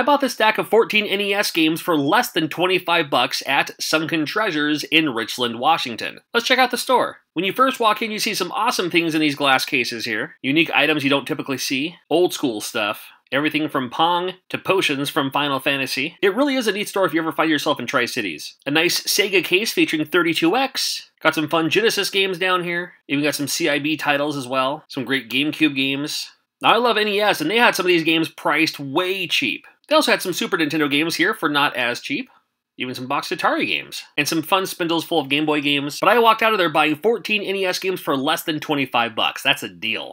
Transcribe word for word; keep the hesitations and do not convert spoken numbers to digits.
I bought this stack of fourteen N E S games for less than twenty-five bucks at Sunken Treasures in Richland, Washington. Let's check out the store. When you first walk in, you see some awesome things in these glass cases here. Unique items you don't typically see. Old school stuff. Everything from Pong to potions from Final Fantasy. It really is a neat store if you ever find yourself in Tri-Cities. A nice Sega case featuring thirty-two X. Got some fun Genesis games down here. Even got some C I B titles as well. Some great GameCube games. Now, I love N E S, and they had some of these games priced way cheap. They also had some Super Nintendo games here for not as cheap. Even some boxed Atari games. And some fun spindles full of Game Boy games. But I walked out of there buying fourteen N E S games for less than twenty-five bucks. That's a deal.